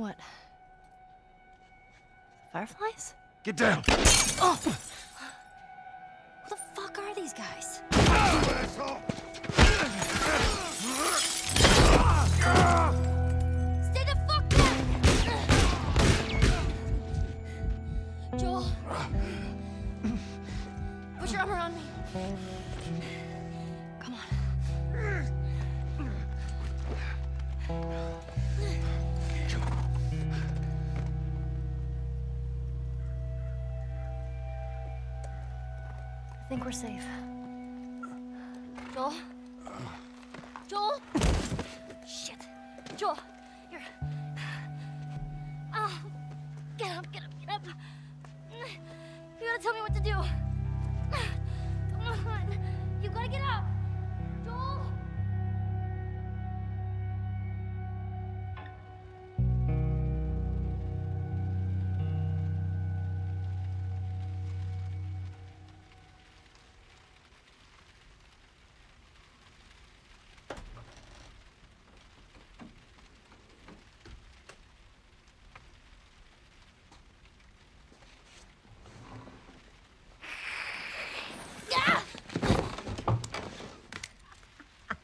What? Fireflies? Get down! Oh. Who the fuck are these guys? Stay the fuck back! Joel, put your arm around me. Come on. I think we're safe. Joel? Joel? Shit. Joel, you're... Oh, get up, get up, get up. You gotta tell me what to do. Come on. You gotta get up. Joel?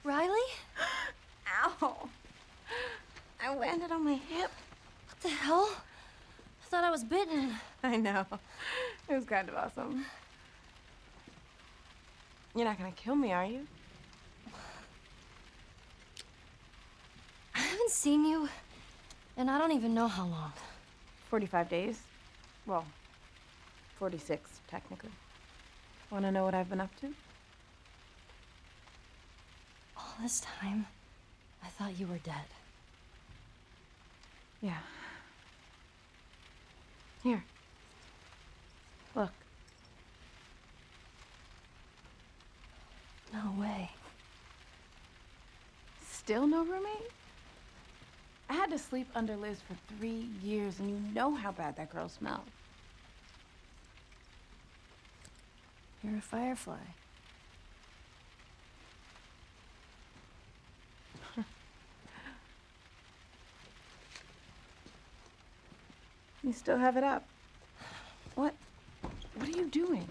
Riley? Ow. I landed on my hip. What the hell? I thought I was bitten. I know. It was kind of awesome. You're not gonna kill me, are you? I haven't seen you, and I don't even know how long. 45 days. Well, 46, technically. Wanna know what I've been up to? This time, I thought you were dead. Yeah. Here. Look. No way. Still no roommate? I had to sleep under Liz for 3 years, and you know how bad that girl smelled. You're a firefly. You still have it up. What? What are you doing?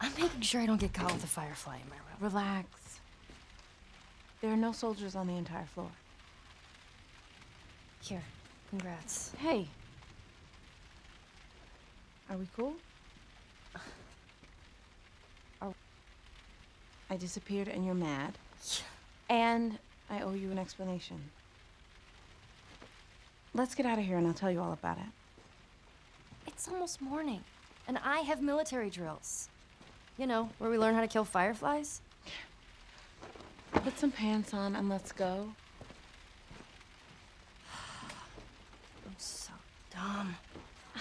I'm making sure I don't get caught with a firefly in my room. Relax. There are no soldiers on the entire floor. Here, congrats. Hey. Are we cool? I disappeared and you're mad. And I owe you an explanation. Let's get out of here and I'll tell you all about it. It's almost morning, and I have military drills. You know, where we learn how to kill fireflies. Put some pants on and let's go. I'm so dumb. Oh,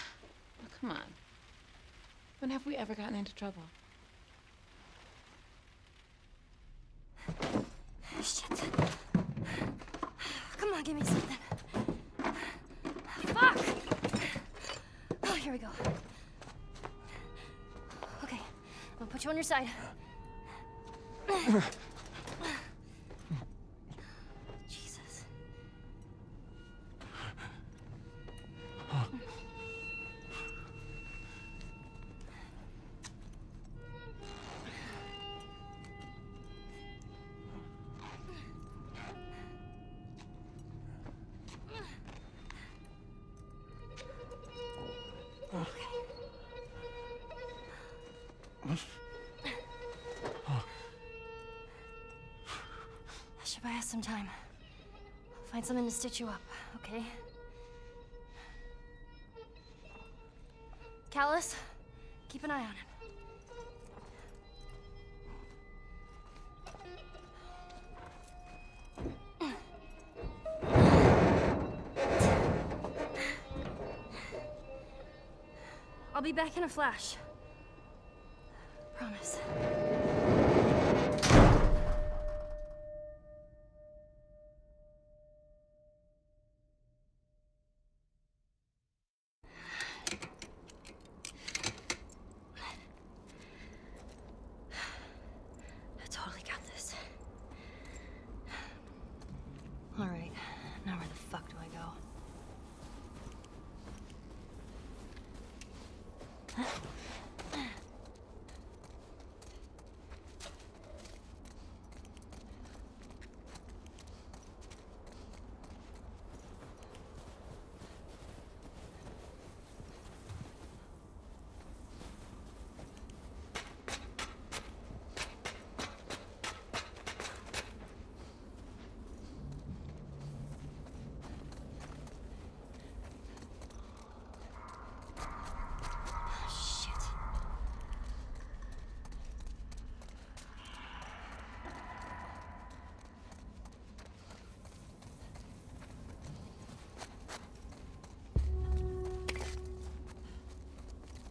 come on. When have we ever gotten into trouble? Shit. Come on, give me something. Fuck! Oh, here we go. Okay, I'm gonna put you on your side. Jesus. Some time. I'll find something to stitch you up, okay? Callus, keep an eye on him. I'll be back in a flash. Promise. Now where the fuck do I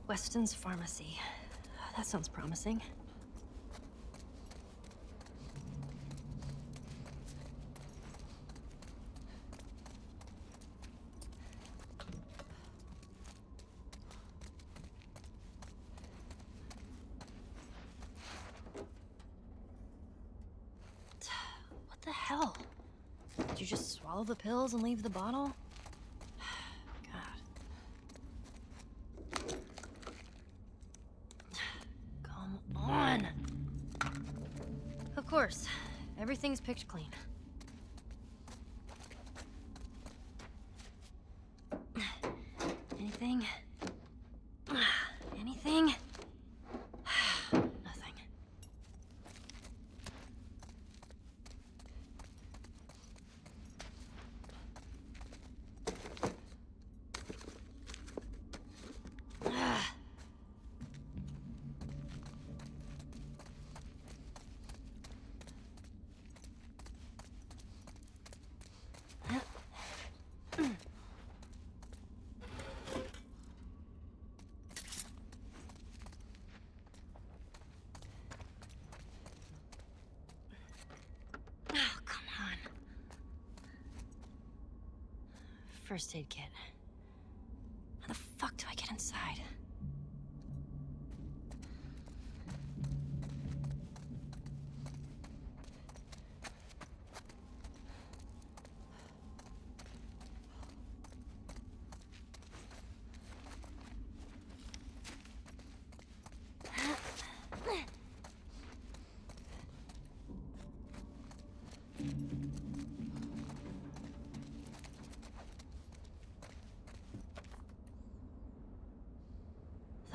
Weston's Pharmacy. That sounds promising. What the hell? Did you just swallow the pills and leave the bottle? Everything's picked clean. Anything? Anything? Nothing. First aid kit. How the fuck do I get inside?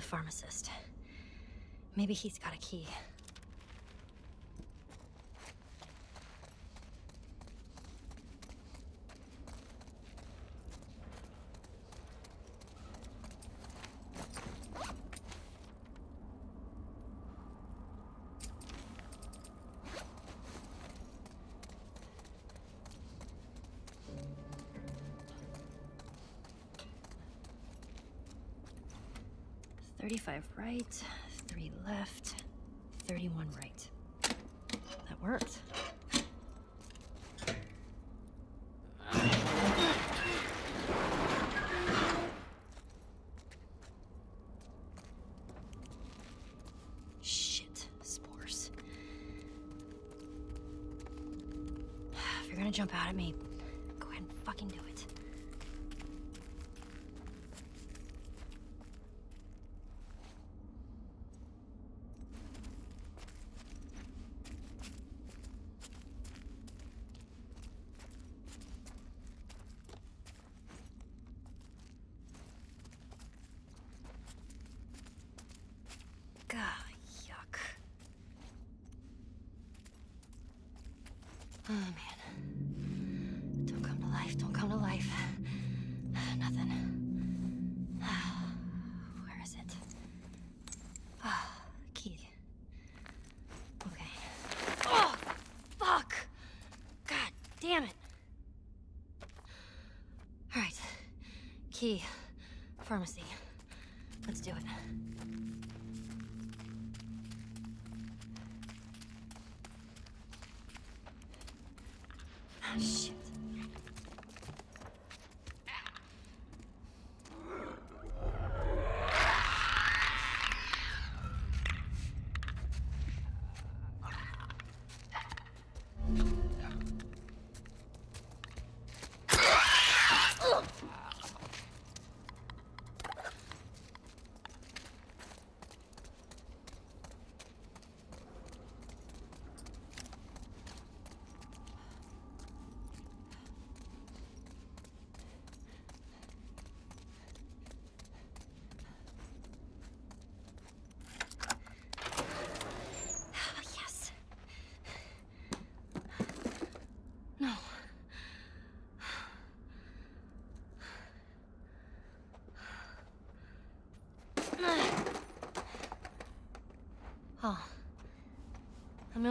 Pharmacist. Maybe he's got a key. Right, 3 left, 31 right. That worked. Shit, spores. If you're gonna jump out at me, go ahead and fucking do it. Key. Pharmacy. Let's do it. Oh, shit.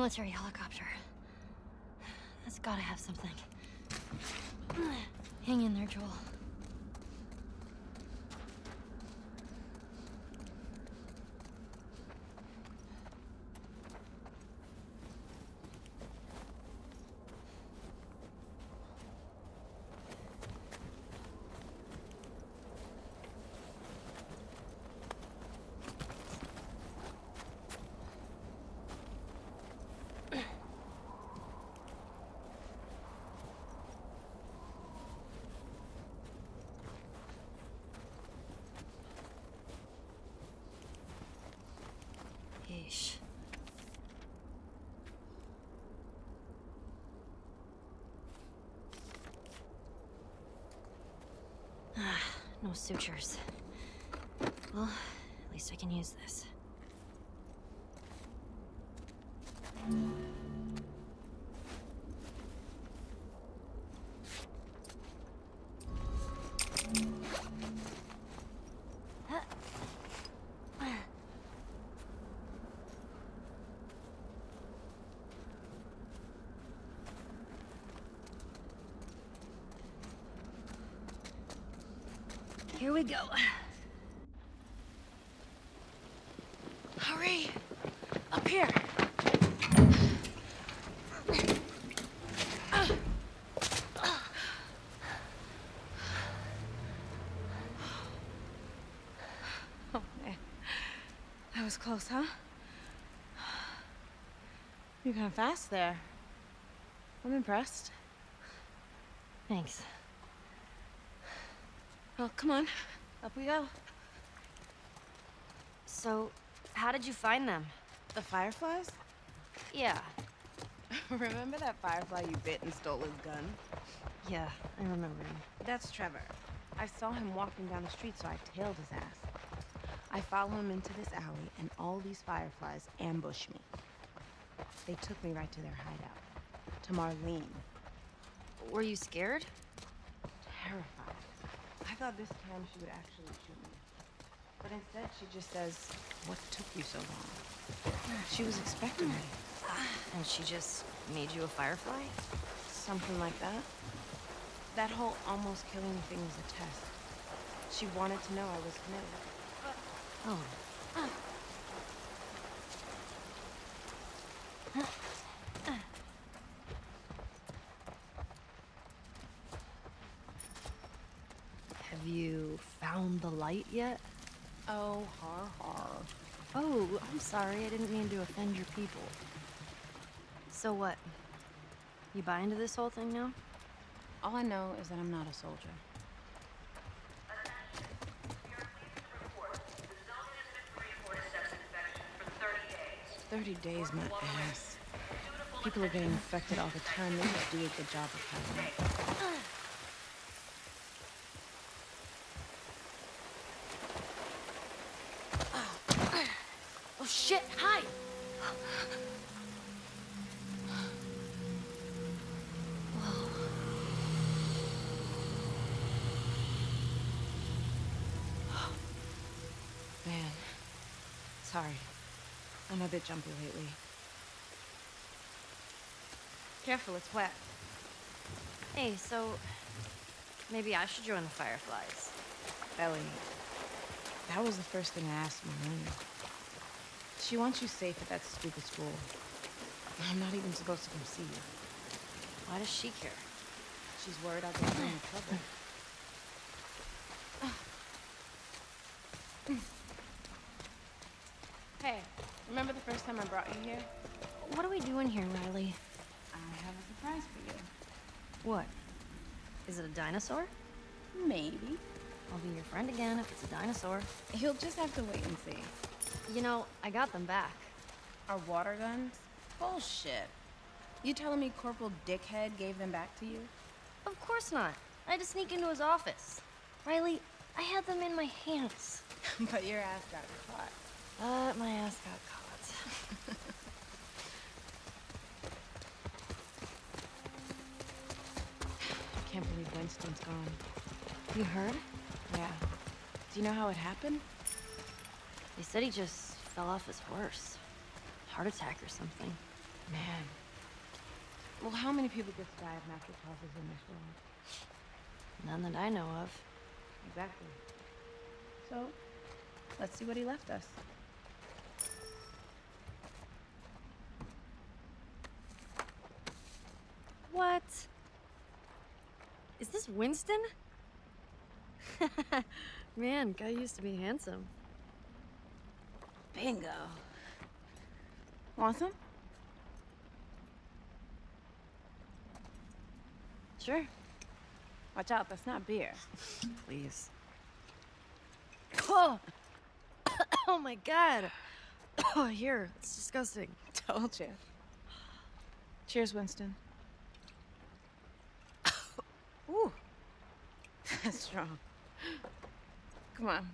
military helicopter. That's gotta have something. Hang in there, Joel. No sutures. Well, at least I can use this. Here we go. Hurry! Up here! Oh, man. That was close, huh? You're going fast there. I'm impressed. Thanks. Well, come on. Up we go. So, how did you find them? The Fireflies? Yeah. Remember that Firefly you bit and stole his gun? Yeah, I remember him. That's Trevor. I saw him walking down the street, so I tailed his ass. I follow him into this alley, and all these Fireflies ambush me. They took me right to their hideout. To Marlene. Were you scared? Terrified. I thought this time she would actually shoot me. But instead, she just says, "What took you so long?" She was expecting me. And she just made you a Firefly? Something like that. That whole almost killing thing was a test. She wanted to know I was committed. Oh. Light yet? Oh, har har. Oh, I'm sorry. I didn't mean to offend your people. So what? You buy into this whole thing now? All I know is that I'm not a soldier. Attention. We are pleased to report the zone has been free of infection for 30 days, my ass. People are getting infected all the time. They just do a good job of having it. Shit, hi! Whoa. Man. Sorry. I'm a bit jumpy lately. Careful, it's wet. Hey, so... maybe I should join the Fireflies. Ellie. That was the first thing I asked Marlene. She wants you safe at that stupid school. I'm not even supposed to come see you. Why does she care? She's worried I'll get in trouble. Hey, remember the first time I brought you here? What are we doing here, Riley? I have a surprise for you. What? Is it a dinosaur? Maybe. I'll be your friend again if it's a dinosaur. You'll just have to wait and see. You know, I got them back. Our water guns? Bullshit. You telling me Corporal Dickhead gave them back to you? Of course not. I had to sneak into his office. Riley, I had them in my hands. But your ass got caught. My ass got caught. I can't believe Winston's gone. You heard? Yeah. Do you know how it happened? They said he just fell off his horse. Heart attack or something. Man. Well, how many people just die of natural causes in this world? None that I know of. Exactly. So, let's see what he left us. What? Is this Winston? Man, guy used to be handsome. Bingo. Want some? Sure. Watch out, that's not beer. Please. Oh. Oh my god. Oh, here, it's disgusting. Told you. Cheers, Winston. Ooh. That's strong. Come on.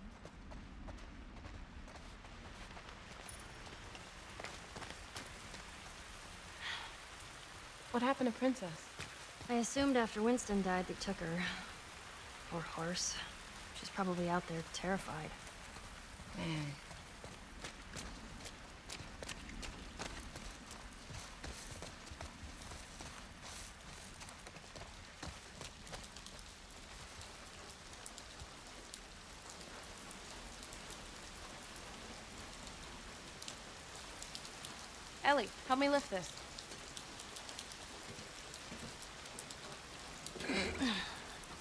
What happened to Princess? I assumed after Winston died, they took her. Poor horse. She's probably out there terrified. Man. Ellie, help me lift this.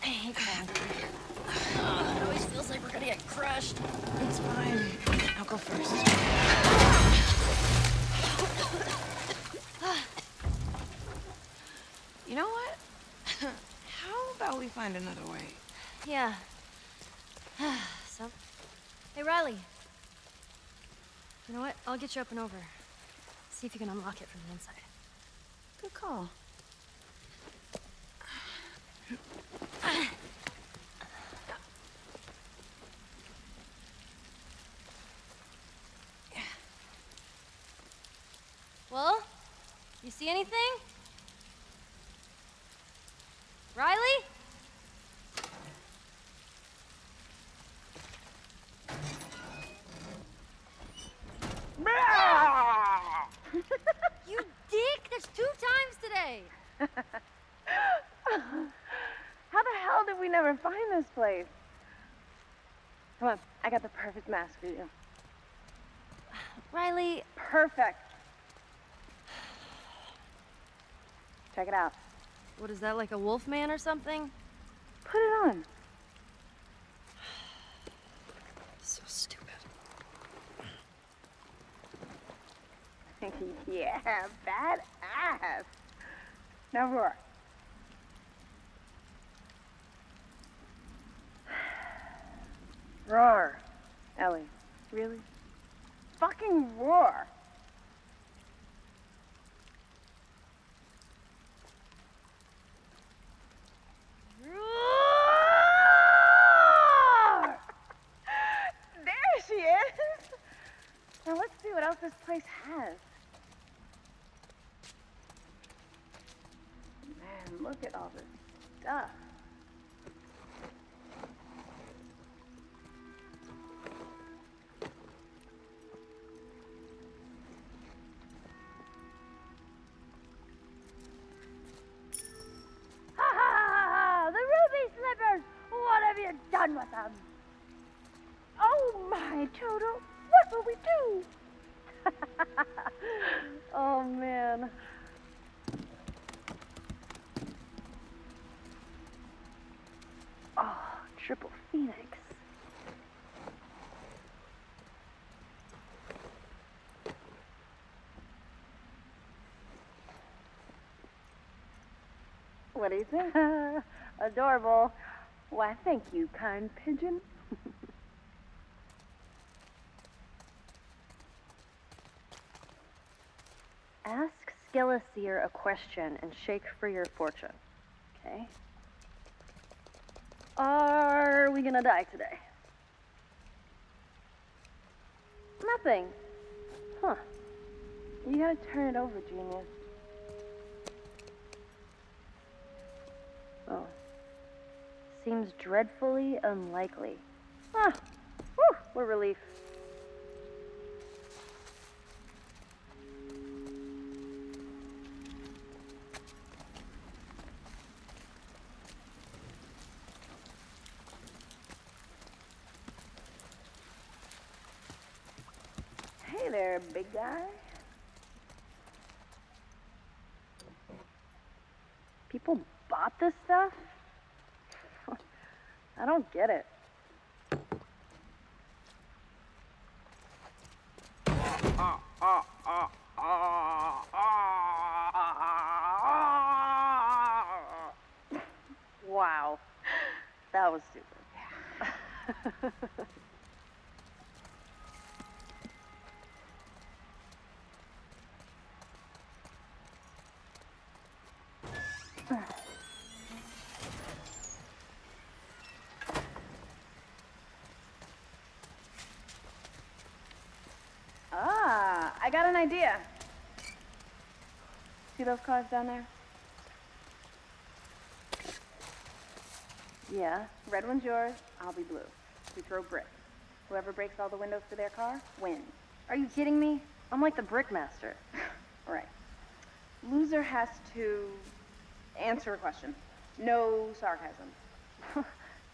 I hate concrete. It always feels like we're gonna get crushed. It's fine. I'll go first. You know what? How about we find another way? Yeah. So, hey, Riley. You know what? I'll get you up and over. See if you can unlock it from the inside. Good call. Well, you see anything? Riley? You dick! There's 2 times today! How the hell did we never find this place? Come on, I got the perfect mask for you. Riley... Perfect! Check it out. What is that, like a wolf man or something? Put it on. So stupid. Yeah, badass. Now roar. Roar. Ellie, really? Fucking roar. Roar! There she is. Now let's see what else this place has. Man, look at all this stuff. Done with them. Oh my, Toto, what will we do? Oh man. Oh, triple phoenix. What do you think? Adorable. Why, thank you, kind pigeon. Ask Skeleseer a question and shake for your fortune. Okay. Are we gonna die today? Nothing. Huh. You gotta turn it over, genius. Oh. Seems dreadfully unlikely. Ah, whew, what relief. there, big guy. People bought this stuff? I don't get it. Wow. That was stupid. I got an idea. See those cars down there? Yeah, red one's yours, I'll be blue. We throw bricks. Whoever breaks all the windows to their car wins. Are you kidding me? I'm like the brick master. All right. Loser has to answer a question. No sarcasm.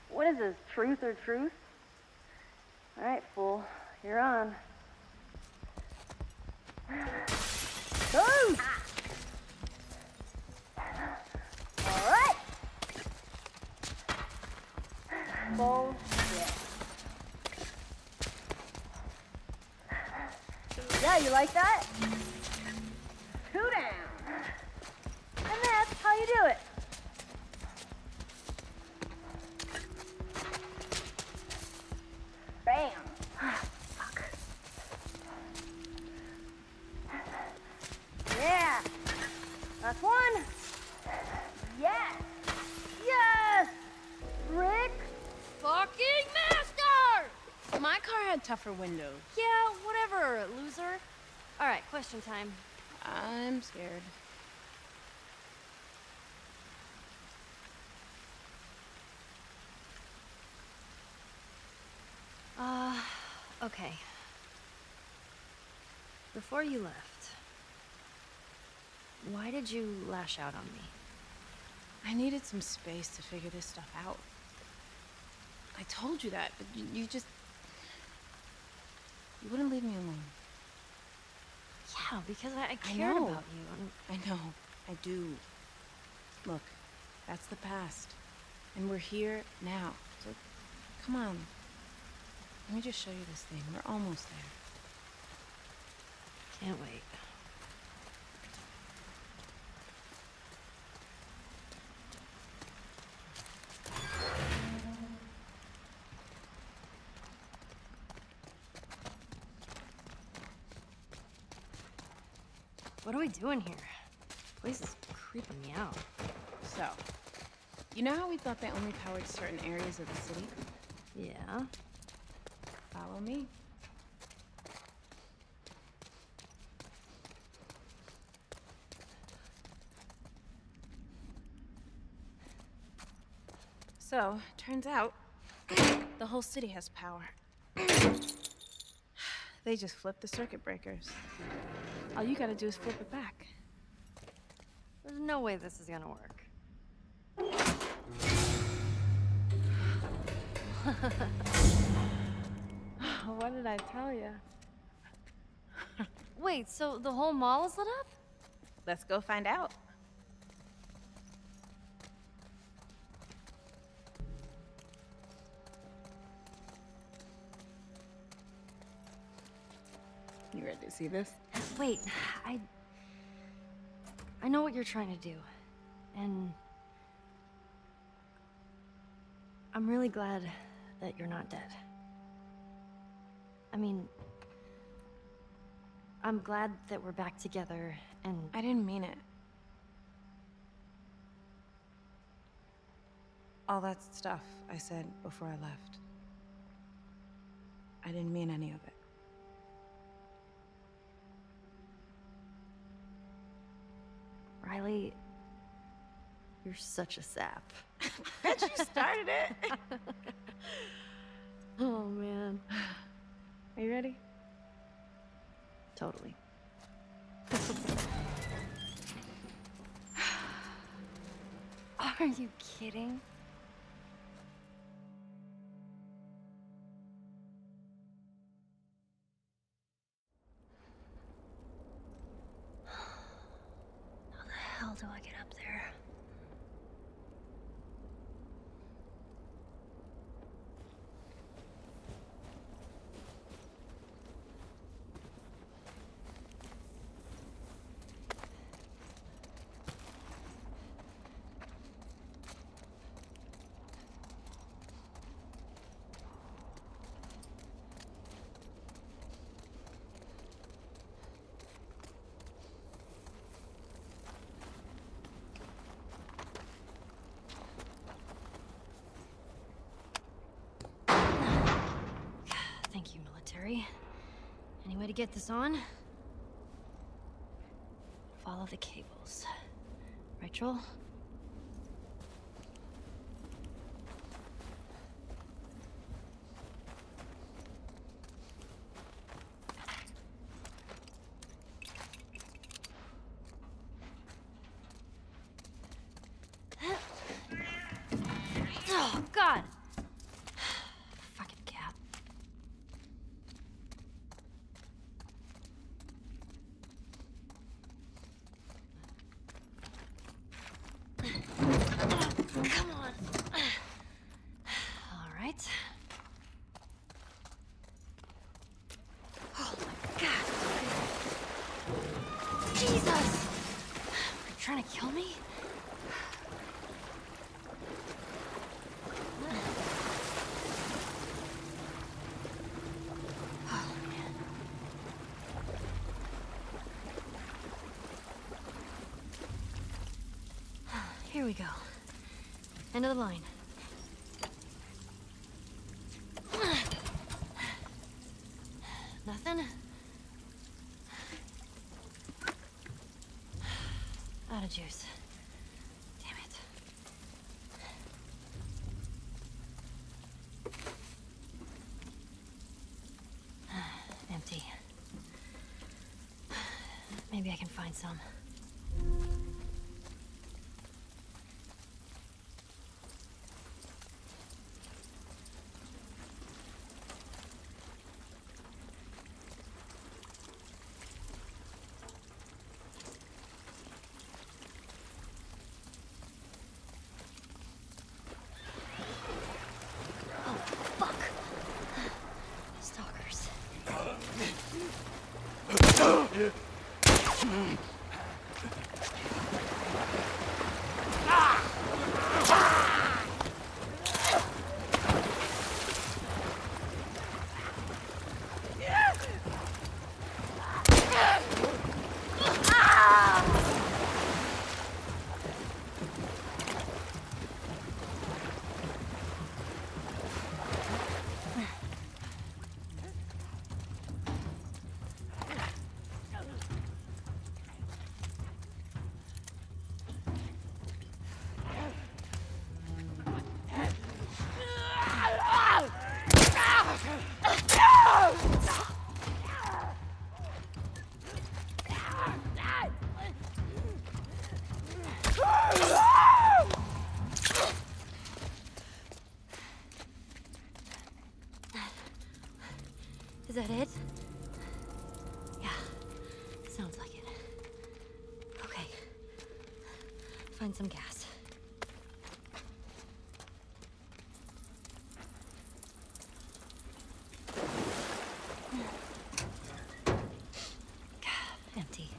What is this, truth or truth? All right, fool, you're on. Oh! All right. Bullshit. Yeah, you like that? 2 down. And that's how you do it. Bam. Yeah, that's one. Yes, yes, Rick, fucking master! My car had tougher windows. Yeah, whatever, loser. All right, question time. I'm scared. Okay. Before you left, why did you lash out on me? I needed some space to figure this stuff out. I told you that, but you just... you wouldn't leave me alone. Yeah, because I cared about you. I know. I do. Look, that's the past. And we're here now. So, come on. Let me just show you this thing. We're almost there. Can't wait. What are we doing here? The place is creeping me out. So, you know how we thought they only powered certain areas of the city? Yeah. Follow me. So, turns out, the whole city has power. They just flipped the circuit breakers. All you gotta do is flip it back. There's no way this is gonna work. What did I tell you? Wait, so the whole mall is lit up? Let's go find out. You ready to see this? Wait, I know what you're trying to do, and I'm really glad that you're not dead. I mean, I'm glad that we're back together, and... I didn't mean it. All that stuff I said before I left. I didn't mean any of it. Riley, you're such a sap. Bet you started it. Oh, man. Are you ready? Totally. Are you kidding? Any way to get this on? Follow the cables. Right, Joel? Here we go. End of the line. Nothing? Out of juice. Damn it. Empty. Maybe I can find some. Is that it? Yeah, sounds like it. Okay, find some gas. Empty.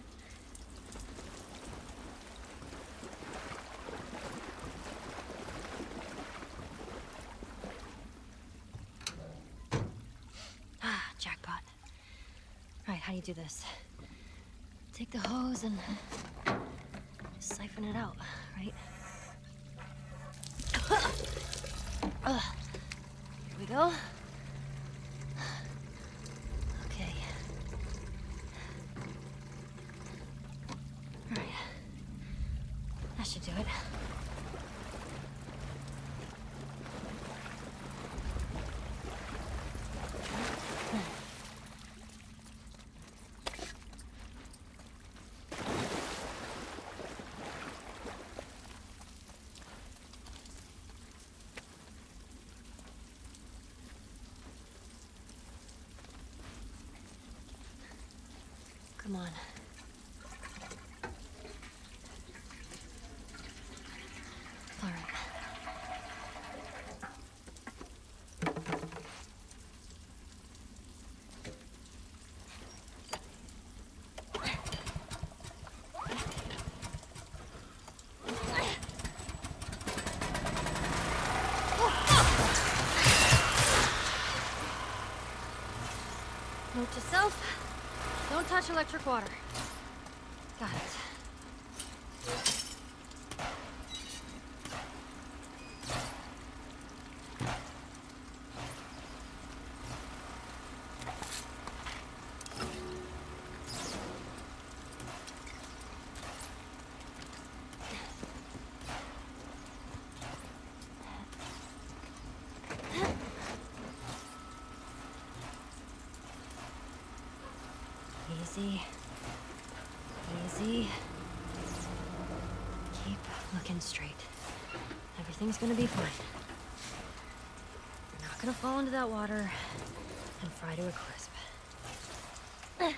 How do you do this? Take the hose and siphon it out, right? Here we go. Okay. All right. That should do it. Come on. All right. Note to self. Don't touch electric water. Got it. Easy. Easy. Keep looking straight. Everything's gonna be fine. You're not gonna fall into that water and fry to a crisp. Yeah.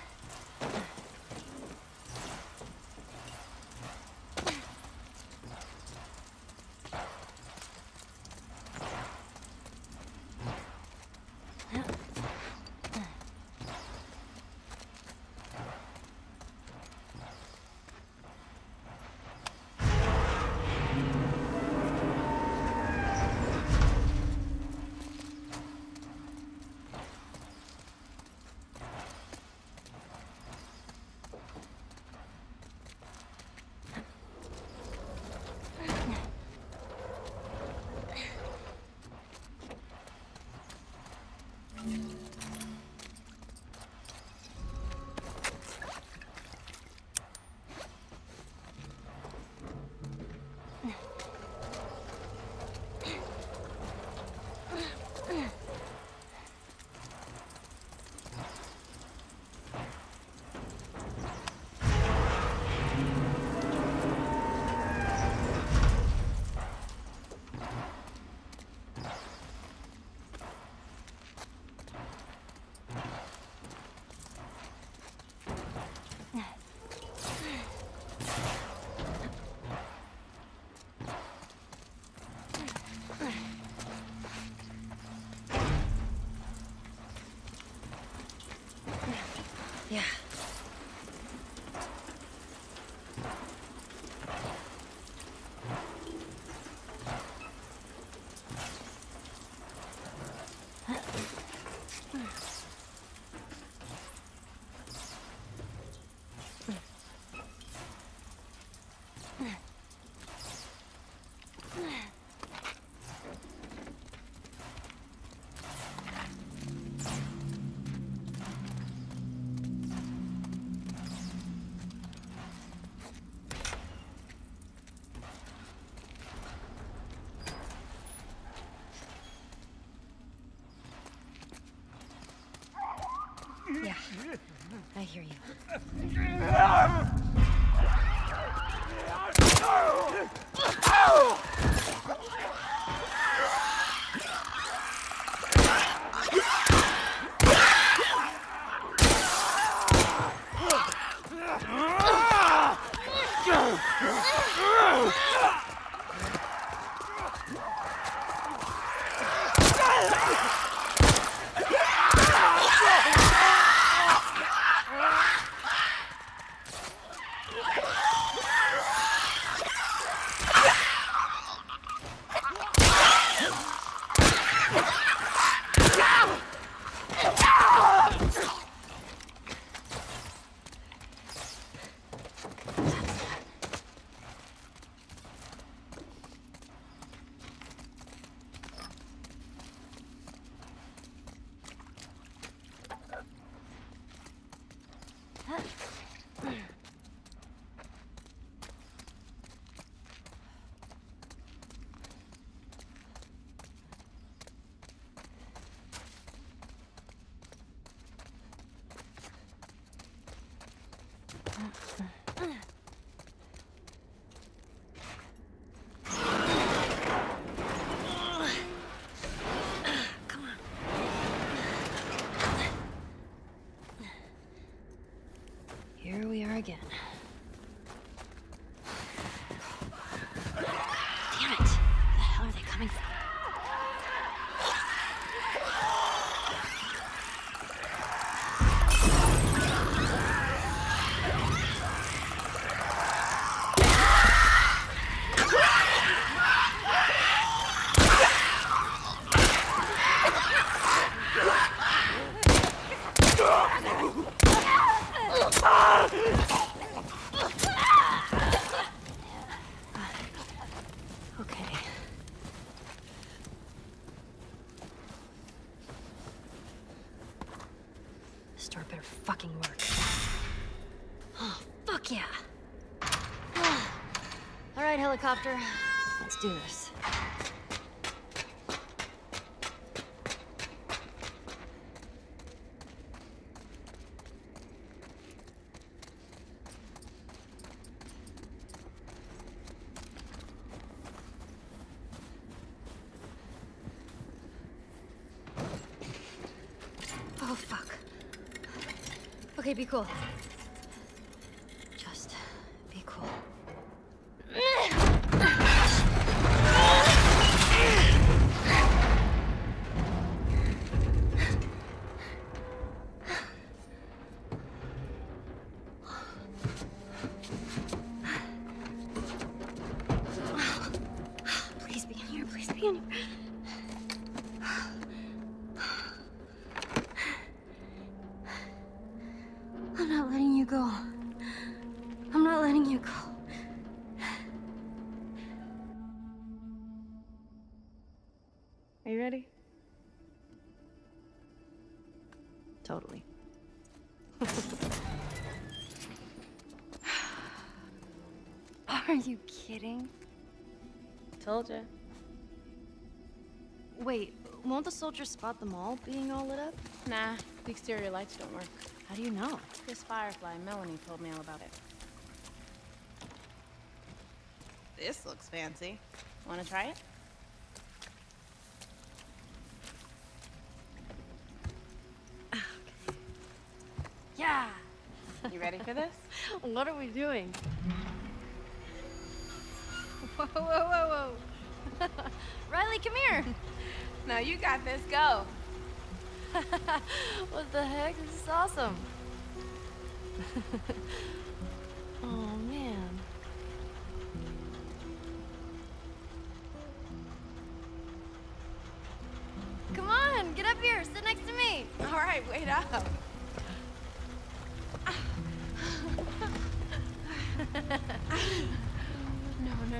Yeah, I hear you. Again. Damn it! Where the hell are they coming from? Let's do this. Okay, be cool. Just be cool. Totally. Are you kidding? Told ya. Wait, won't the soldiers spot them all being all lit up? Nah, the exterior lights don't work. How do you know? This Firefly, Melanie, told me all about it. This looks fancy. Wanna try it? Yeah! You ready for this? What are we doing? Whoa, whoa, whoa, whoa! Riley, come here! No, you got this, go! What the heck? This is awesome! Oh, man. Come on, get up here! Sit next to me! All right, wait up!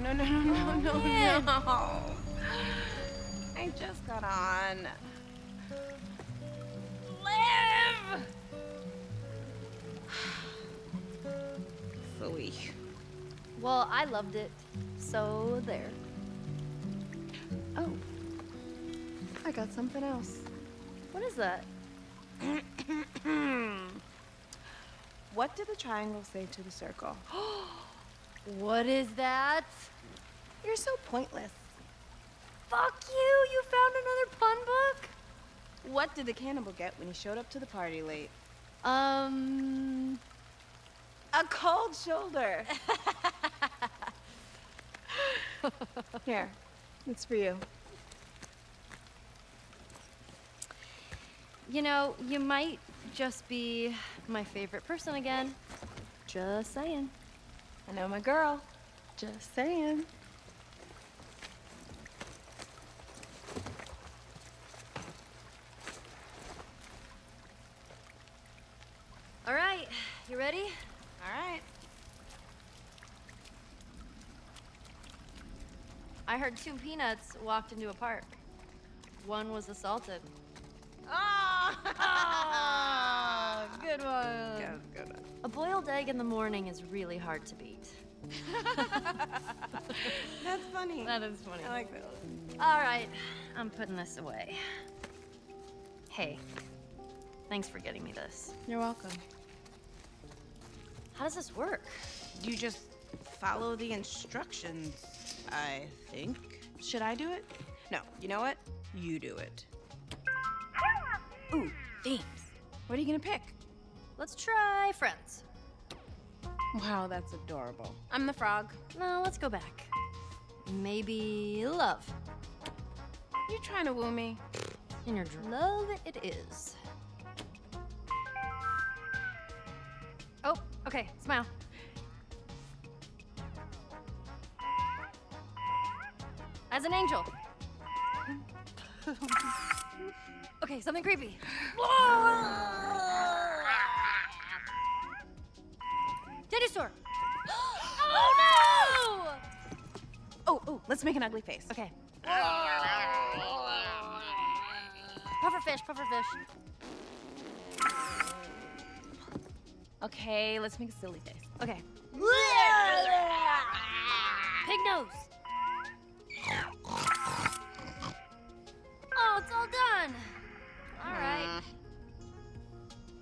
No. I just got on. Live! Phooey. Well, I loved it. So there. Oh. I got something else. What is that? What did the triangle say to the circle? What is that? You're so pointless. Fuck you! You found another pun book? What did the cannibal get when he showed up to the party late? A cold shoulder. Here, it's for you. You know, you might just be my favorite person again. Just saying. I know my girl. Just saying. All right, you ready? All right. I heard two peanuts walked into a park. One was assaulted. Oh! Oh, good one. Good one. A boiled egg in the morning is really hard to beat. That's funny. That is funny. I like that one. All right, I'm putting this away. Hey, thanks for getting me this. You're welcome. How does this work? You just follow the instructions, I think. Should I do it? No, you know what? You do it. Ooh, thanks. What are you gonna pick? Let's try friends. Wow, that's adorable. I'm the frog. No, let's go back. Maybe love. You trying to woo me? In your dream. Love it is. Oh, okay, smile. As an angel. Okay, something creepy. Dinosaur. Oh, no! Oh, let's make an ugly face. Okay. Pufferfish. Okay, let's make a silly face. Okay. Pig nose. Oh, it's all done. All right.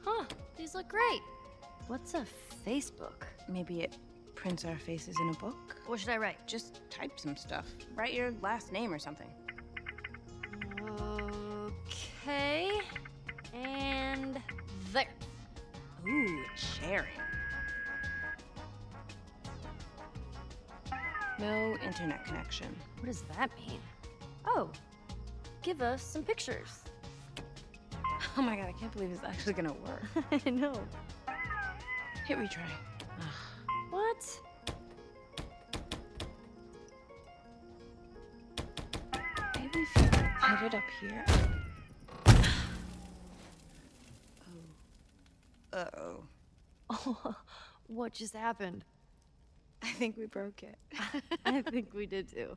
Huh, these look great. What's a Facebook? Maybe it prints our faces in a book? What should I write? Just type some stuff. Write your last name or something. Okay. And there. Ooh. No internet connection. What does that mean? Oh, give us some pictures. Oh my god, I can't believe it's actually gonna work. I know. Hit retry. Ugh. What? Maybe if I hit it up here. Oh. Uh-oh. Oh, what just happened? I think we broke it. I think we did too.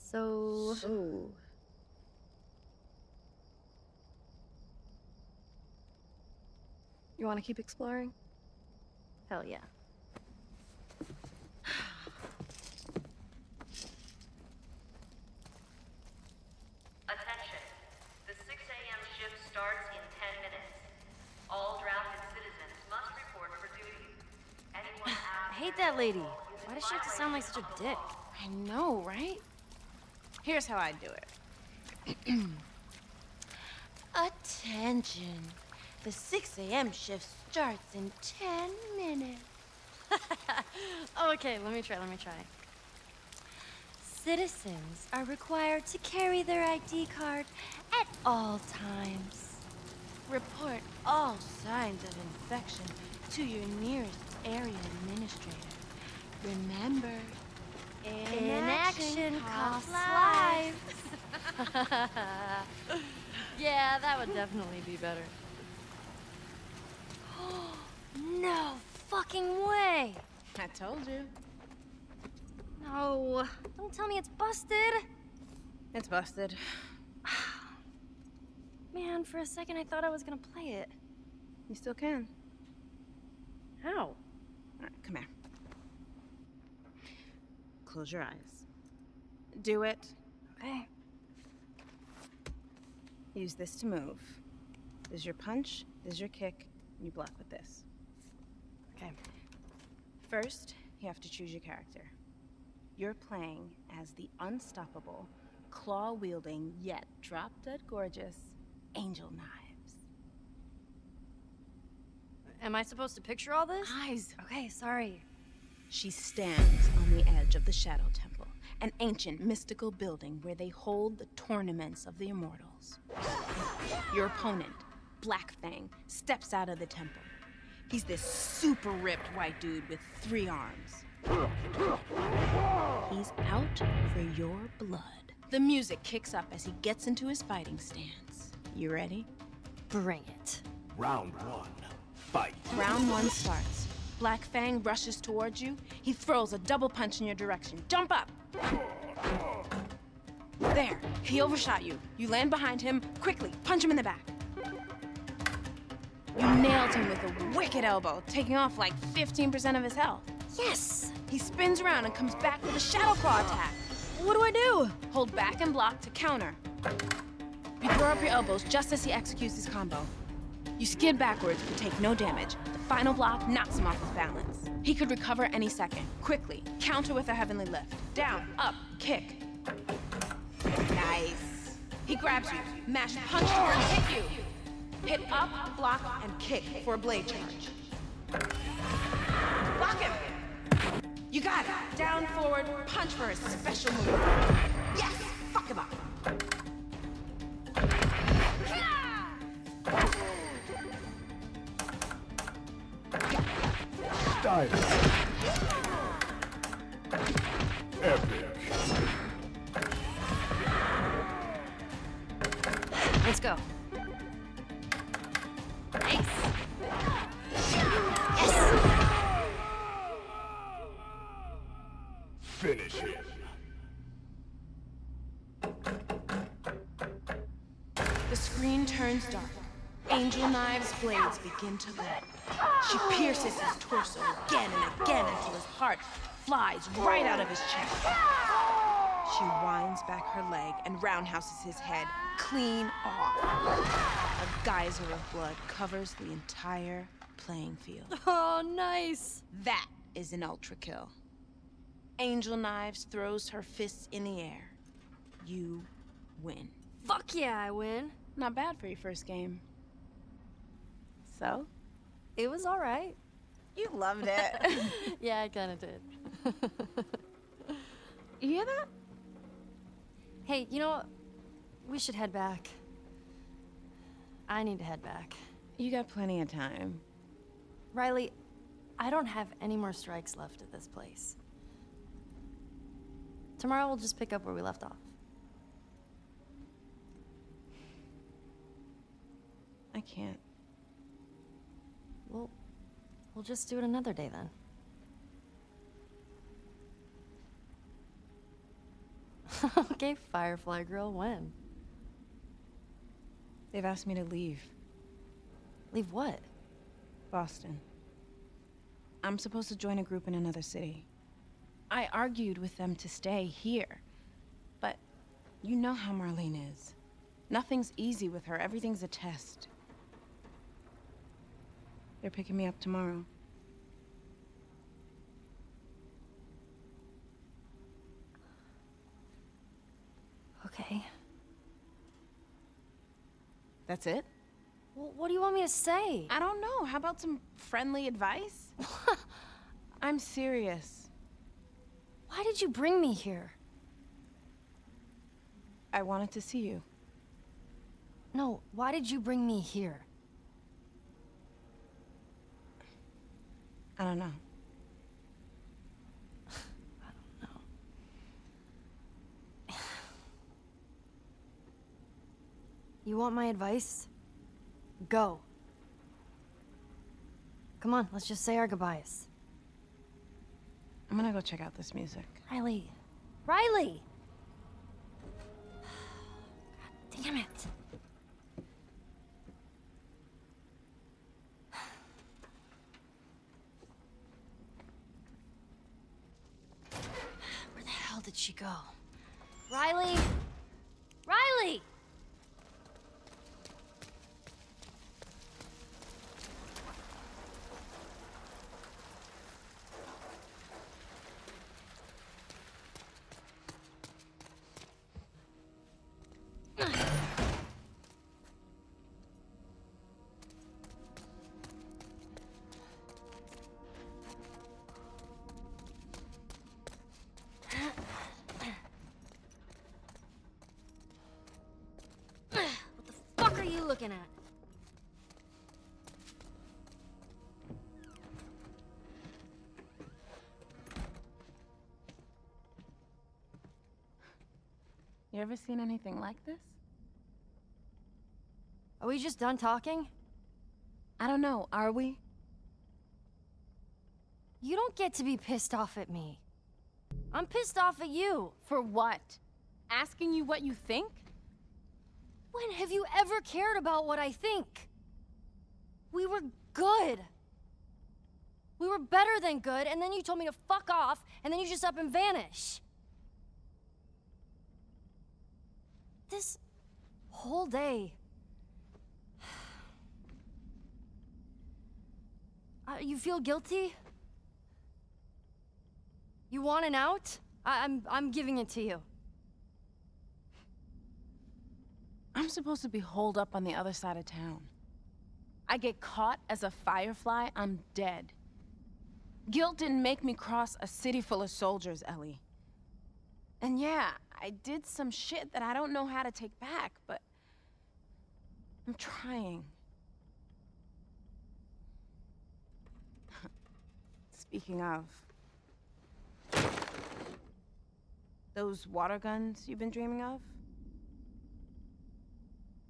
So... You want to keep exploring? Hell yeah. Attention. The 6 a.m. shift starts in 10 minutes. All drafted citizens must report for duty. Anyone I hate that lady. Why does she have to sound like such a dick? I know, right? Here's how I do it. Attention. The 6 a.m. shift starts in 10 minutes. Okay, let me try. Citizens are required to carry their ID card at all times. Report all signs of infection to your nearest area administrator. Remember, inaction costs lives. Yeah, that would definitely be better. No fucking way! I told you. No, don't tell me it's busted. It's busted. Man, for a second I thought I was gonna play it. You still can. How? All right, come here. Close your eyes. Do it. Okay. Use this to move. This is your punch, this is your kick, and you block with this. Okay. First, you have to choose your character. You're playing as the unstoppable, claw-wielding, yet drop-dead gorgeous Angel Knives. Am I supposed to picture all this? Eyes. Okay, sorry. She stands on the edge of the Shadow Temple, an ancient mystical building where they hold the tournaments of the immortals. Your opponent, Black Fang, steps out of the temple. He's this super ripped white dude with 3 arms. He's out for your blood. The music kicks up as he gets into his fighting stance. You ready? Bring it. Round 1, fight. Round 1 starts. Black Fang rushes towards you. He throws a double punch in your direction. Jump up! There, he overshot you. You land behind him. Quickly, punch him in the back. You nailed him with a wicked elbow, taking off like 15% of his health. Yes! He spins around and comes back with a Shadow Claw attack. What do I do? Hold back and block to counter. You throw up your elbows just as he executes his combo. You skid backwards, but take no damage. The final block knocks him off his balance. He could recover any second. Quickly, counter with a heavenly lift. Down, up, kick. Nice. He grabs you, mash, punch, and hit you. Hit up, block, and kick for a blade charge. Block him. You got it. Down, forward, punch for a special move. Yes, fuck him up. Epic. Let's go. Nice. Yes. Finish it. The screen turns dark. Angel Knives' blades begin to glow. She pierces his torso again and again until his heart flies right out of his chest. She winds back her leg and roundhouses his head clean off. A geyser of blood covers the entire playing field. Oh, nice! That is an ultra kill. Angel Knives throws her fists in the air. You win. Fuck yeah, I win. Not bad for your first game. So? It was all right. You loved it. Yeah, I kind of did. You hear that? Hey, you know what? We should head back. I need to head back. You got plenty of time. Riley, I don't have any more strikes left at this place. Tomorrow we'll just pick up where we left off. I can't. Well, we'll just do it another day then. Okay, Firefly Girl, when? They've asked me to leave. Leave what? Boston. I'm supposed to join a group in another city. I argued with them to stay here. But you know how Marlene is. Nothing's easy with her. Everything's a test. They're picking me up tomorrow. Okay. That's it? Well, what do you want me to say? I don't know. How about some friendly advice? I'm serious. Why did you bring me here? I wanted to see you. No, why did you bring me here? I don't know. I don't know. You want my advice? Go. Come on, let's just say our goodbyes. I'm gonna go check out this music. Riley. Riley! God damn it. Did she go? Riley! Riley! Looking at. You ever seen anything like this? Are we just done talking? I don't know, are we? You don't get to be pissed off at me. I'm pissed off at you. For what? Asking you what you think? When have you ever cared about what I think? We were good. We were better than good, and then you told me to fuck off, and then you just up and vanish. This whole day... you feel guilty? You want an out? I'm giving it to you. I'm supposed to be holed up on the other side of town. I get caught as a Firefly, I'm dead. Guilt didn't make me cross a city full of soldiers, Ellie. And yeah, I did some shit that I don't know how to take back, but... I'm trying. Speaking of... those water guns you've been dreaming of?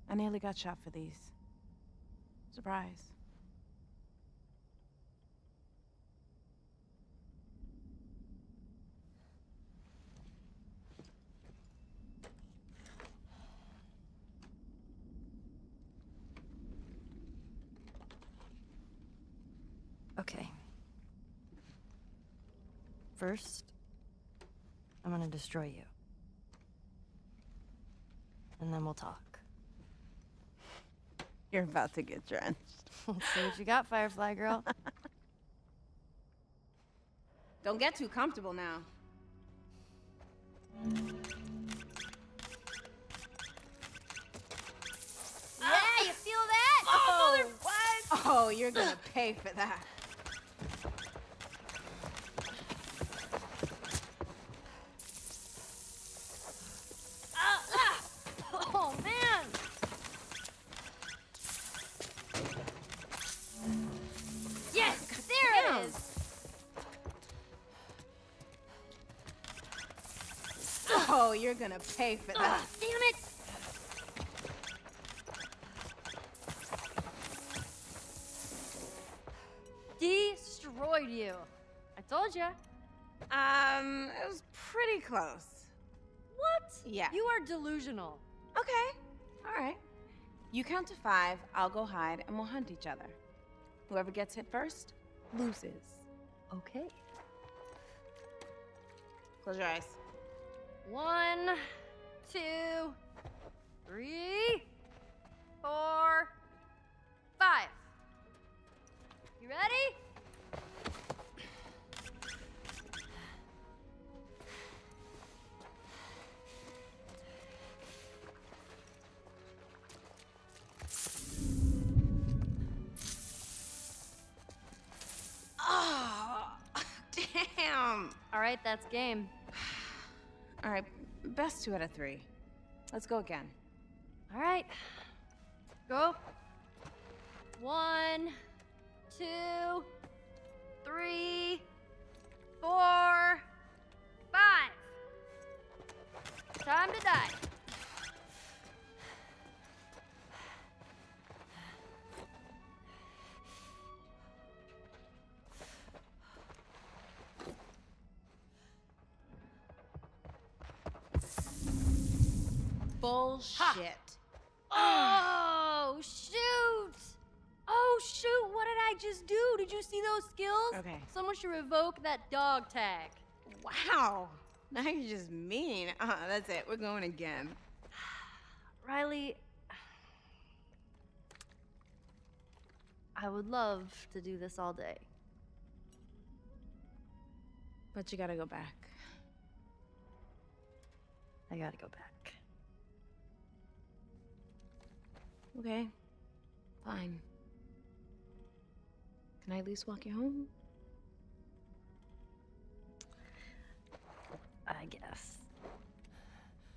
I nearly got shot for these. Surprise. Okay. First, I'm gonna destroy you. And then we'll talk. You're about to get drenched. See what you got, Firefly Girl. Don't get too comfortable now. Yeah, you feel that? Oh, oh, mother... what? Oh, you're gonna pay for that. Oh, man! Yes! There it is! Oh, you're gonna pay for that. Damn it! Destroyed you. I told ya. It was pretty close. What? Yeah. You are delusional. Okay. All right. You count to 5, I'll go hide, and we'll hunt each other. Whoever gets hit first loses. Okay. Close your eyes. 1, 2, 3, 4, 5. You ready? Oh, damn. All right, that's game. All right, best 2 out of 3. Let's go again. All right, go. 1, 2, 3, 4, 5. Time to die. Bullshit. Ha. Oh, shoot. Oh, shoot. What did I just do? Did you see those skills? Okay. Someone should revoke that dog tag. Wow. Now you're just mean. That's it. We're going again. Riley, I would love to do this all day. But you gotta go back. I gotta go back. Okay, fine. Can I at least walk you home? I guess.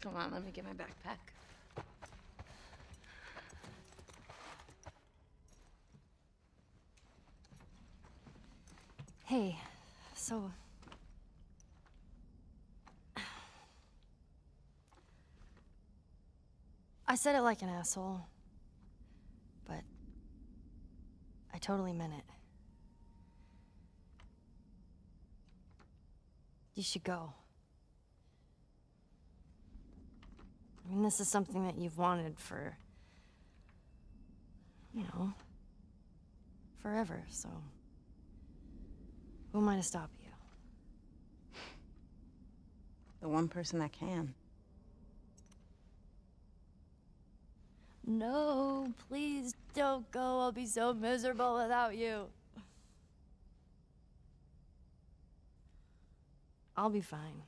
Come on, let me get my backpack. Hey, so... I said it like an asshole. But I totally meant it. You should go. I mean, this is something that you've wanted for, you know, forever, so who am I to stop you? The one person that can. No, please don't go. I'll be so miserable without you. I'll be fine.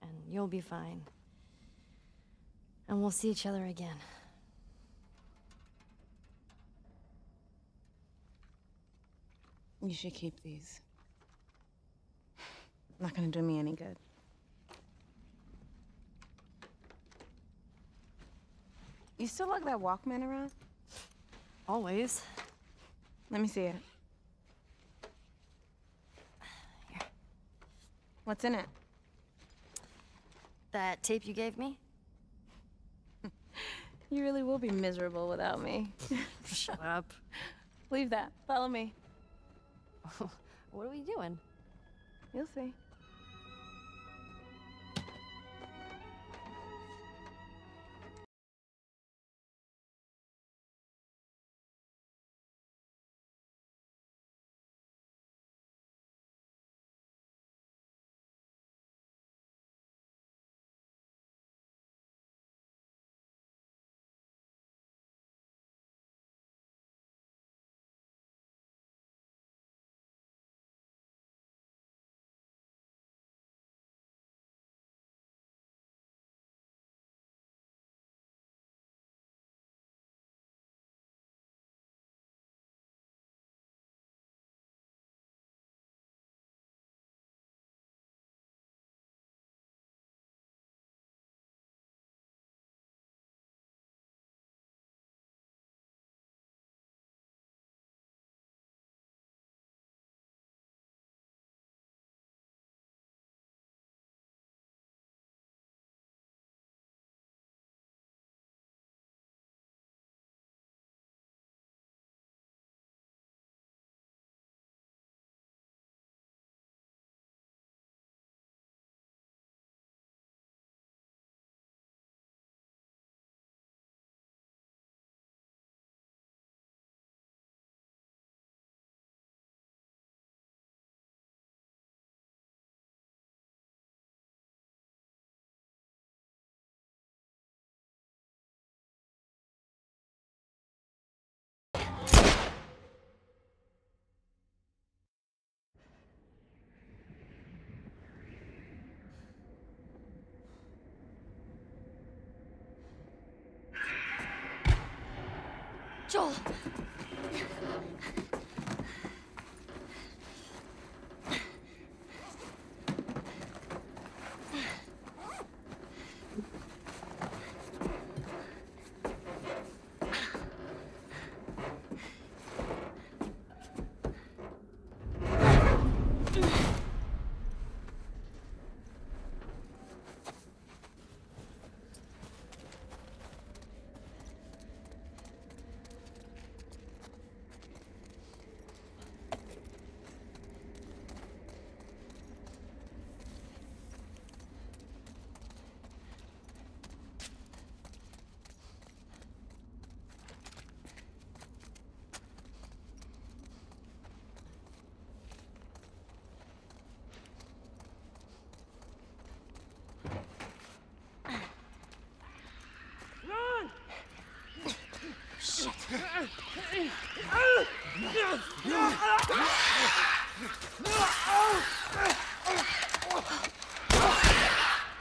And you'll be fine. And we'll see each other again. You should keep these. Not gonna do me any good. You still like that Walkman around? Always. Let me see it. Here. What's in it? That tape you gave me? You really will be miserable without me. Shut up. Leave that. Follow me. What are we doing? You'll see. Joel.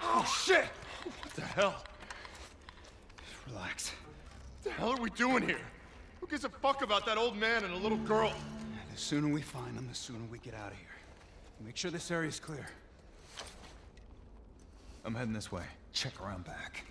Oh shit! What the hell? Relax. What the hell are we doing here? Who gives a fuck about that old man and a little girl? Yeah, the sooner we find them, the sooner we get out of here. Make sure this area's clear. I'm heading this way. Check around back.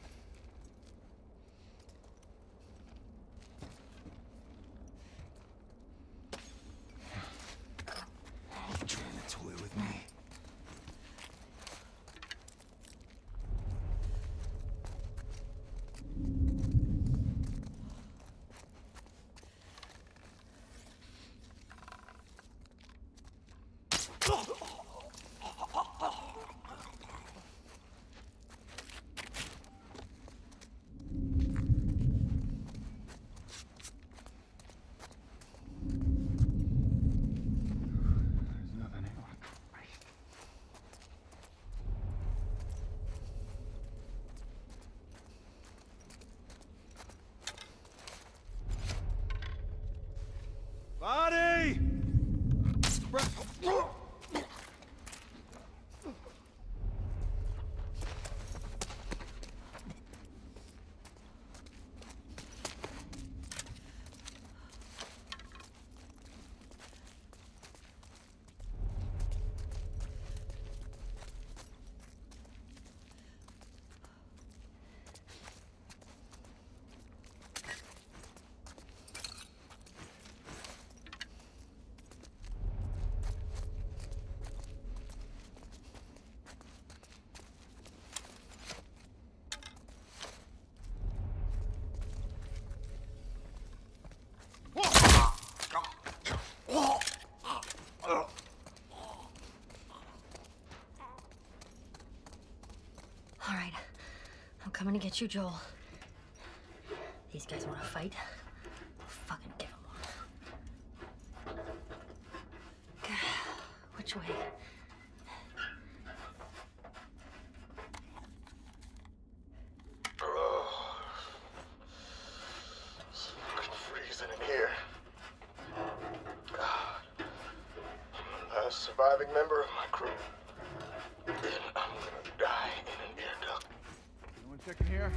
I'm coming to get you, Joel. These guys want to fight. I'll fucking give them one. God, which way? It's fucking freezing in here. I'm the last surviving member of my crew. Chicken here.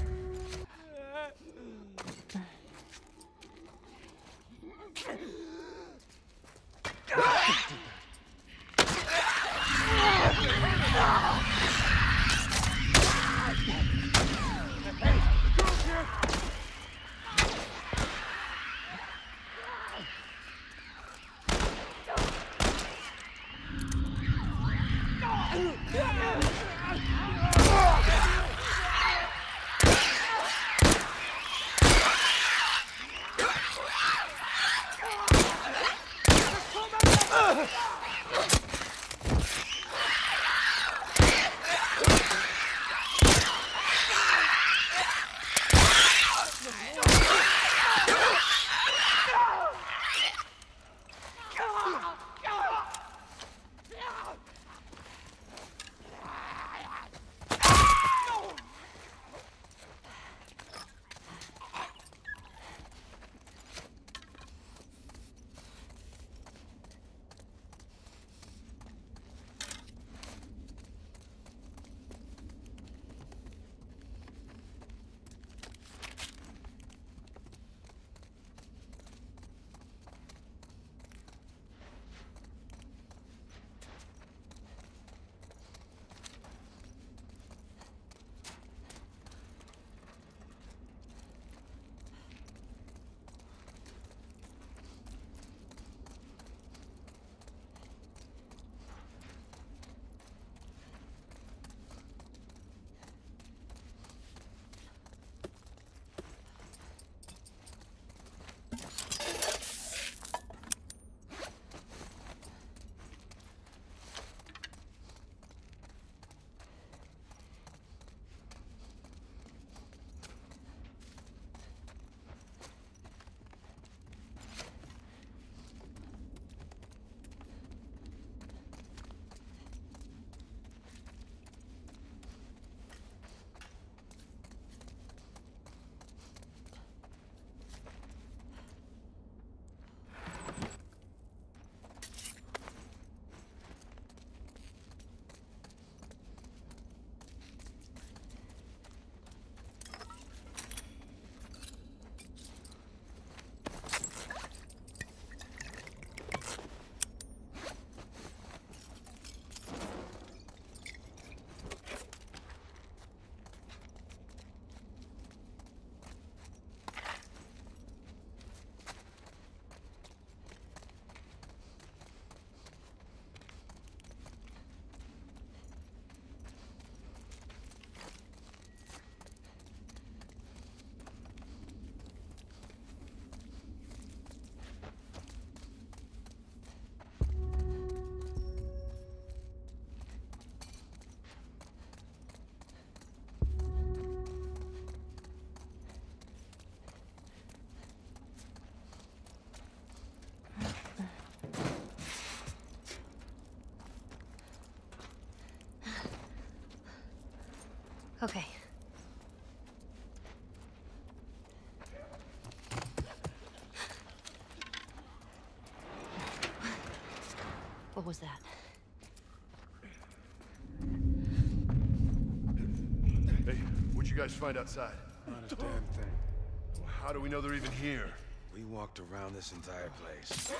Okay. What was that? Hey, what'd you guys find outside? Not a damn thing. Well, how do we know they're even here? We walked around this entire place.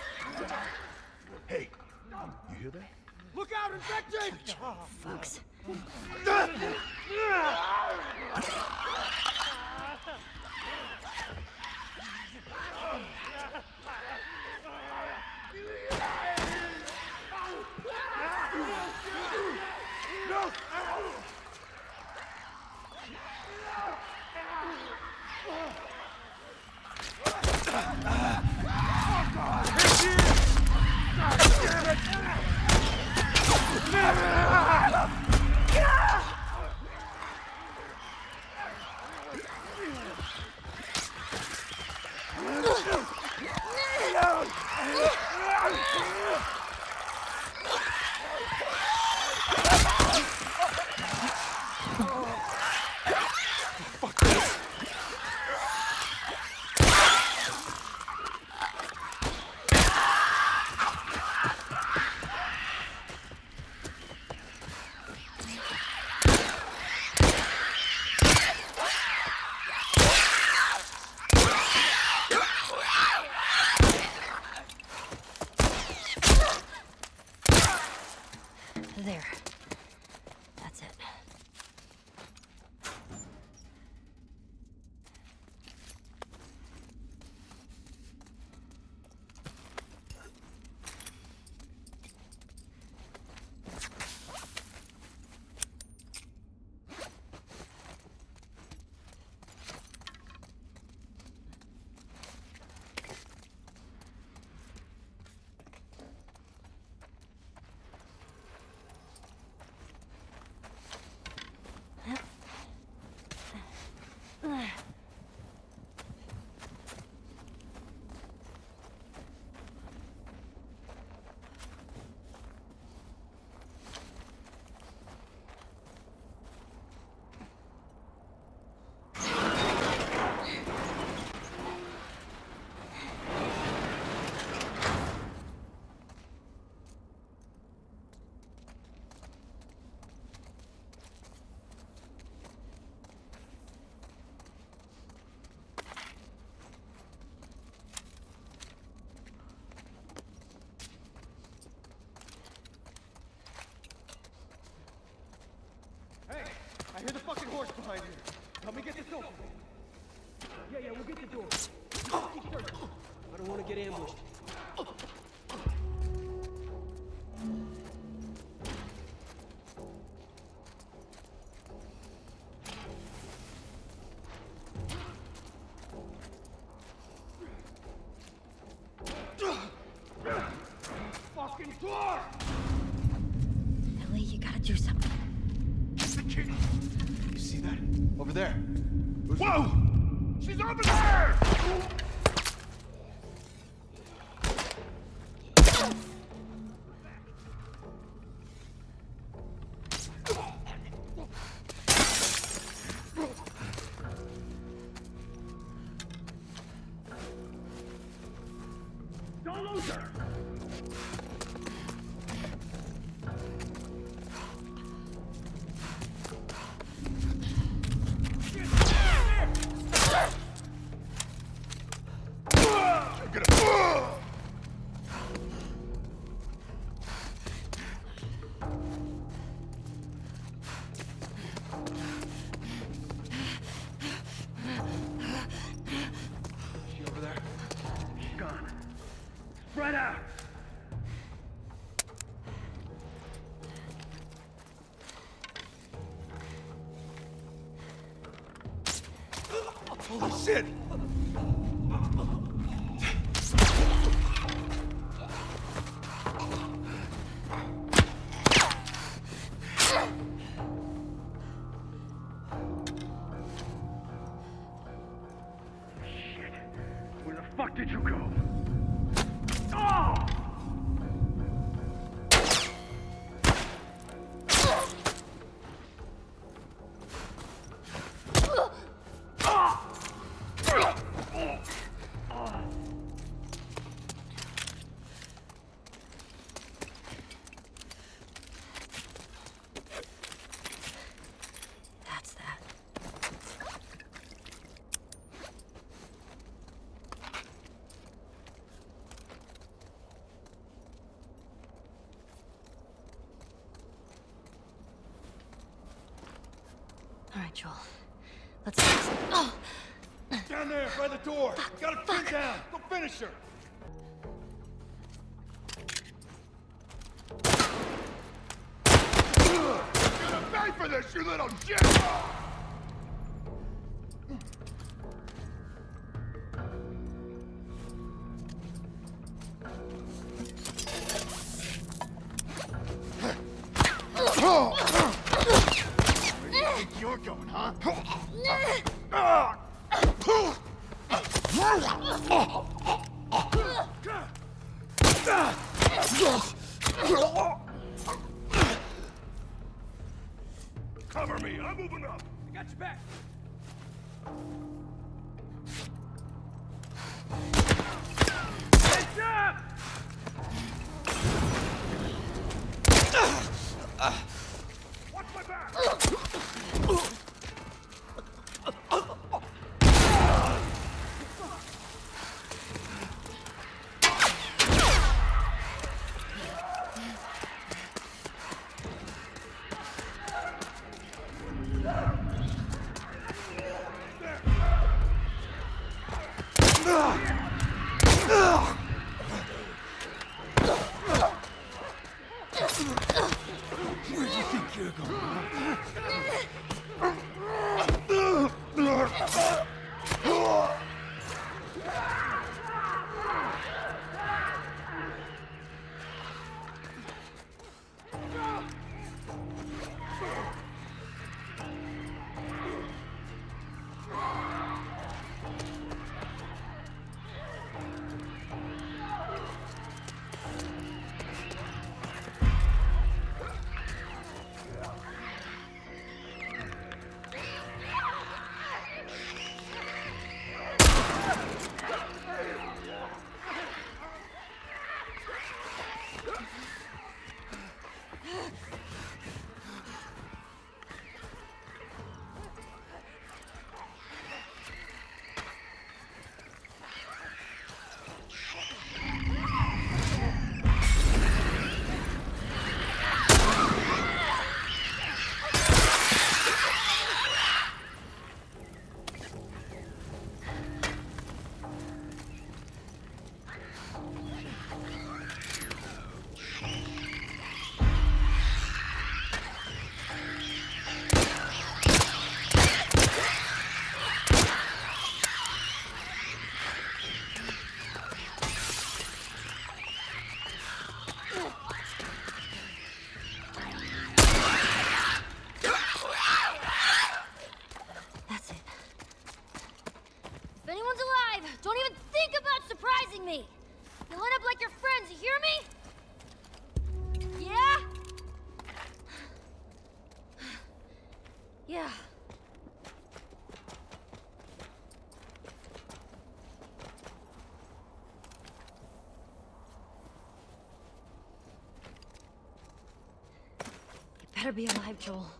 Hey, you hear that? Look out, infected! Oh, fucks. I hear the fucking horse behind you. Help me get this door. Yeah, we'll get the door. Keep searching. I don't want to get ambushed. Fucking door! Ellie, you gotta do something. It's the kid. See that? Over there. Who's Whoa! That? She's over there! Don't lose her! Holy shit! All right, Joel. Let's fix it. Oh! Down there, by the door. Fuck, gotta pin down. Go finish her. You're gonna pay for this, you little shit! Cover me, I'm moving up. I got your back. Heads up! Watch my back! You better be alive, Joel.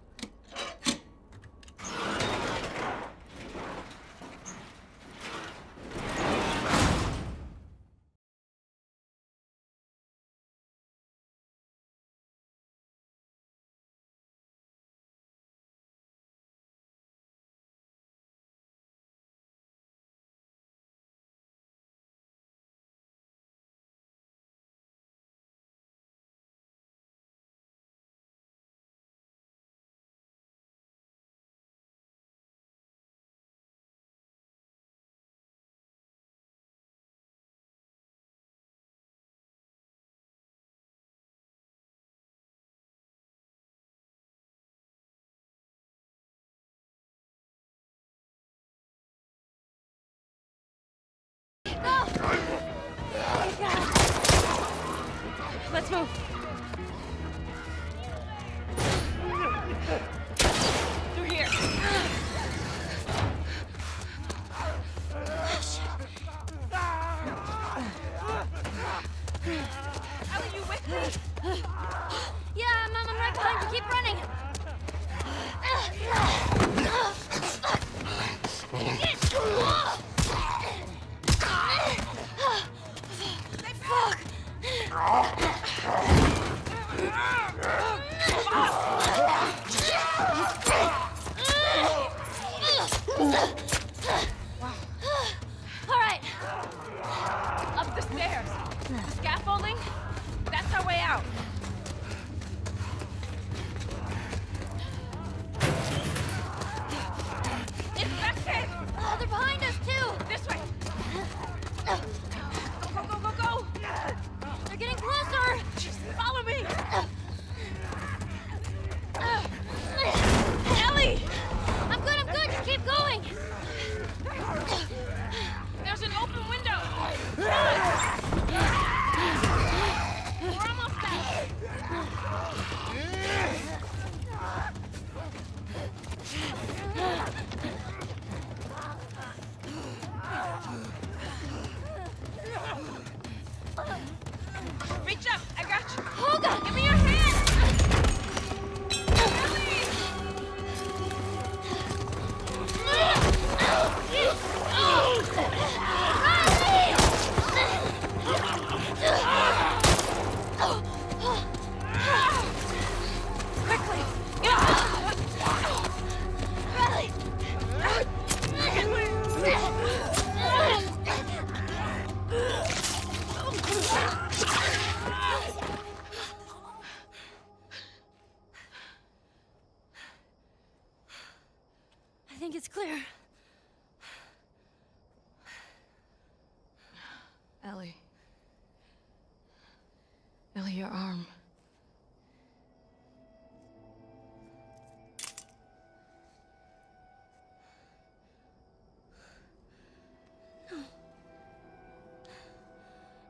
think it's clear. Ellie. Ellie, your arm.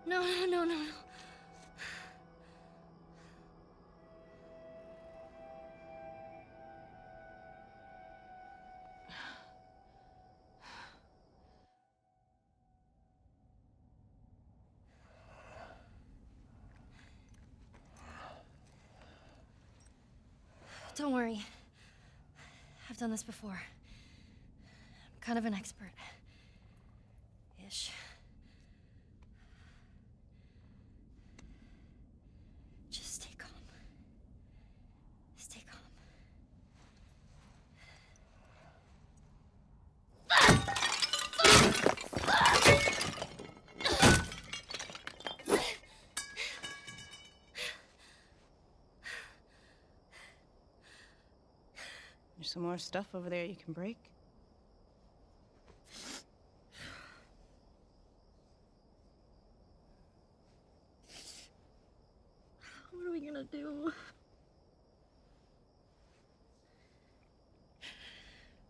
No. Don't worry. I've done this before. I'm kind of an expert. Ish. Just stay calm. Stay calm. There's some more stuff over there you can break.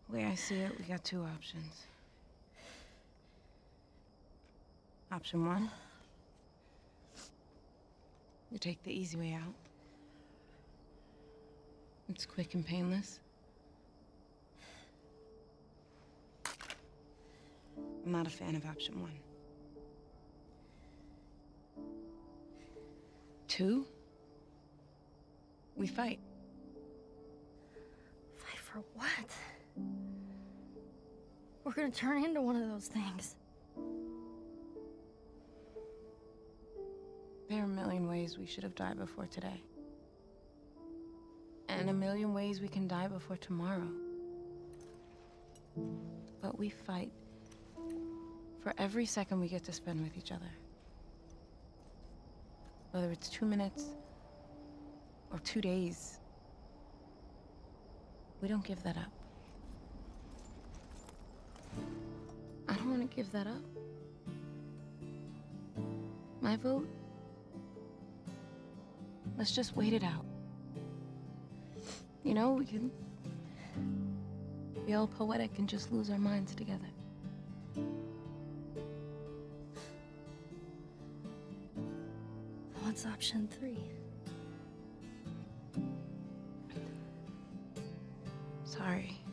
The way I see it, we got two options. Option one, you take the easy way out. It's quick and painless. I'm not a fan of option one. Two, we fight. Fight for what? We're gonna turn into one of those things. There are a million ways we should have died before today. And a million ways we can die before tomorrow. But we fight for every second we get to spend with each other. Whether it's 2 minutes or 2 days, we don't give that up. I don't want to give that up. My vote? Let's just wait it out. You know, we can be all poetic and just lose our minds together. What's option three? Sorry.